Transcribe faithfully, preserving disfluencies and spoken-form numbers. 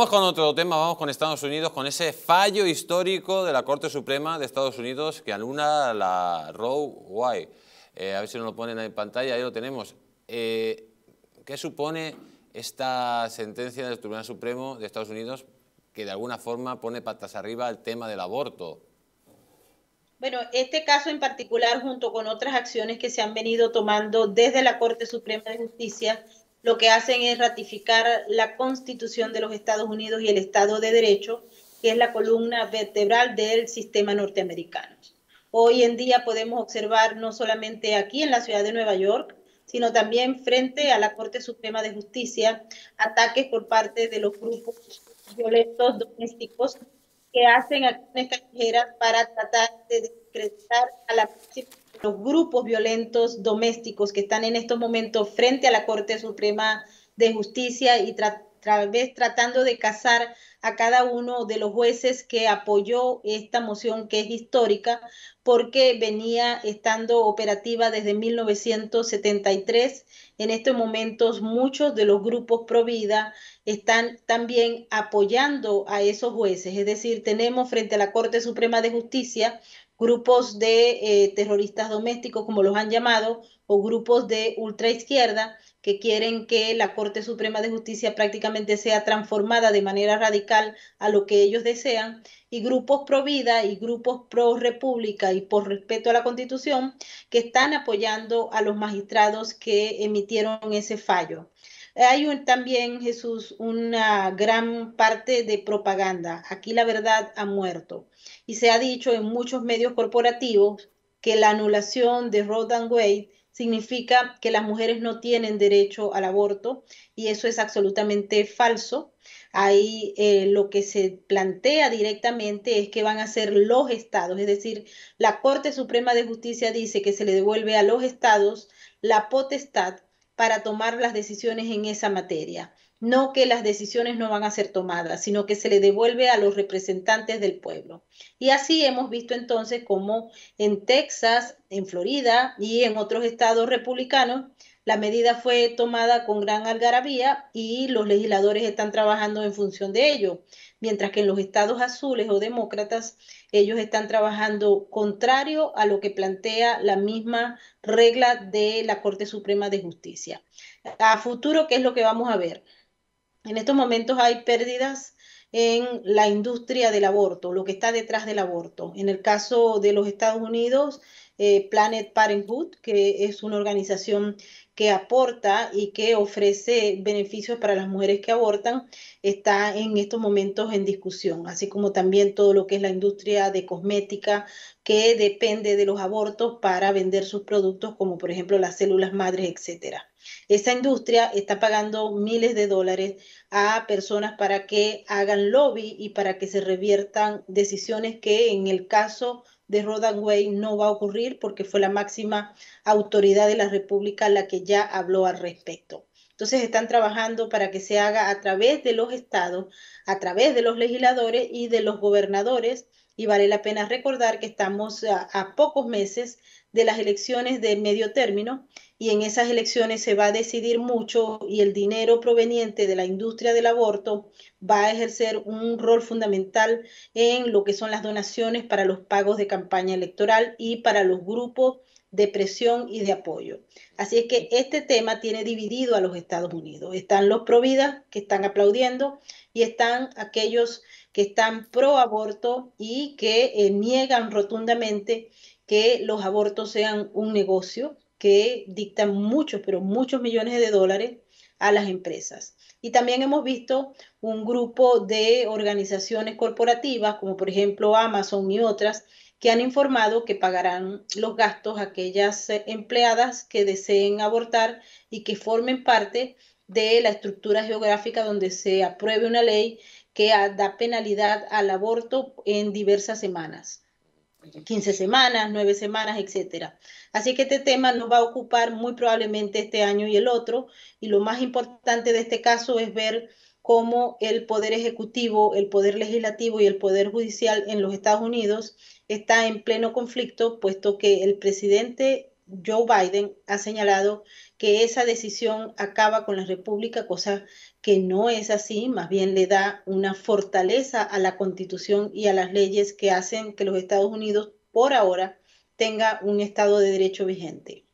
Vamos con otro tema, vamos con Estados Unidos, con ese fallo histórico de la Corte Suprema de Estados Unidos que anula la Roe v. Wade. Eh, a ver si nos lo ponen en pantalla, ahí lo tenemos. Eh, ¿Qué supone esta sentencia del Tribunal Supremo de Estados Unidos que de alguna forma pone patas arriba el tema del aborto? Bueno, este caso en particular, junto con otras acciones que se han venido tomando desde la Corte Suprema de Justicia, lo que hacen es ratificar la Constitución de los Estados Unidos y el Estado de Derecho, que es la columna vertebral del sistema norteamericano. Hoy en día podemos observar no solamente aquí en la ciudad de Nueva York, sino también frente a la Corte Suprema de Justicia, ataques por parte de los grupos violentos domésticos que hacen acciones callejeras para tratar de desacreditar a la los grupos violentos domésticos que están en estos momentos frente a la Corte Suprema de Justicia y tra tra vez tratando de cazar a cada uno de los jueces que apoyó esta moción, que es histórica porque venía estando operativa desde mil novecientos setenta y tres. En estos momentos muchos de los grupos pro vida están también apoyando a esos jueces, es decir, tenemos frente a la Corte Suprema de Justicia grupos de eh, terroristas domésticos, como los han llamado, o grupos de ultraizquierda que quieren que la Corte Suprema de Justicia prácticamente sea transformada de manera radical a lo que ellos desean, y grupos pro vida y grupos pro república y por respeto a la Constitución que están apoyando a los magistrados que emitieron ese fallo. Hay un, también, Jesús, una gran parte de propaganda. Aquí la verdad ha muerto. Y se ha dicho en muchos medios corporativos que la anulación de Roe v. Wade significa que las mujeres no tienen derecho al aborto, y eso es absolutamente falso. Ahí eh, lo que se plantea directamente es que van a ser los estados, es decir, la Corte Suprema de Justicia dice que se le devuelve a los estados la potestad para tomar las decisiones en esa materia. No que las decisiones no van a ser tomadas, sino que se le devuelve a los representantes del pueblo. Y así hemos visto entonces como en Texas, en Florida y en otros estados republicanos, la medida fue tomada con gran algarabía y los legisladores están trabajando en función de ello, mientras que en los estados azules o demócratas ellos están trabajando contrario a lo que plantea la misma regla de la Corte Suprema de Justicia. A futuro, ¿qué es lo que vamos a ver? En estos momentos hay pérdidas en la industria del aborto, lo que está detrás del aborto. En el caso de los Estados Unidos, eh, Planet Parenthood, que es una organización que aporta y que ofrece beneficios para las mujeres que abortan, está en estos momentos en discusión, así como también todo lo que es la industria de cosmética que depende de los abortos para vender sus productos, como por ejemplo las células madres, etcétera. Esa industria está pagando miles de dólares a personas para que hagan lobby y para que se reviertan decisiones que en el caso de Roe v. Wade no va a ocurrir porque fue la máxima autoridad de la República la que ya habló al respecto. Entonces están trabajando para que se haga a través de los estados, a través de los legisladores y de los gobernadores, y vale la pena recordar que estamos a, a pocos meses de las elecciones de medio término y en esas elecciones se va a decidir mucho y el dinero proveniente de la industria del aborto va a ejercer un rol fundamental en lo que son las donaciones para los pagos de campaña electoral y para los grupos de presión y de apoyo. Así es que este tema tiene dividido a los Estados Unidos. Están los pro vida que están aplaudiendo y están aquellos que están pro aborto y que eh, niegan rotundamente que los abortos sean un negocio que dictan muchos, pero muchos millones de dólares a las empresas. Y también hemos visto un grupo de organizaciones corporativas, como por ejemplo Amazon y otras, que han informado que pagarán los gastos a aquellas empleadas que deseen abortar y que formen parte de la estructura geográfica donde se apruebe una ley que da penalidad al aborto en diversas semanas. quince semanas, nueve semanas, etcétera. Así que este tema nos va a ocupar muy probablemente este año y el otro, y lo más importante de este caso es ver cómo el Poder Ejecutivo, el Poder Legislativo y el Poder Judicial en los Estados Unidos está en pleno conflicto, puesto que el presidente Joe Biden ha señalado que esa decisión acaba con la República, cosa que no es así, más bien le da una fortaleza a la Constitución y a las leyes que hacen que los Estados Unidos, por ahora, tenga un Estado de Derecho vigente.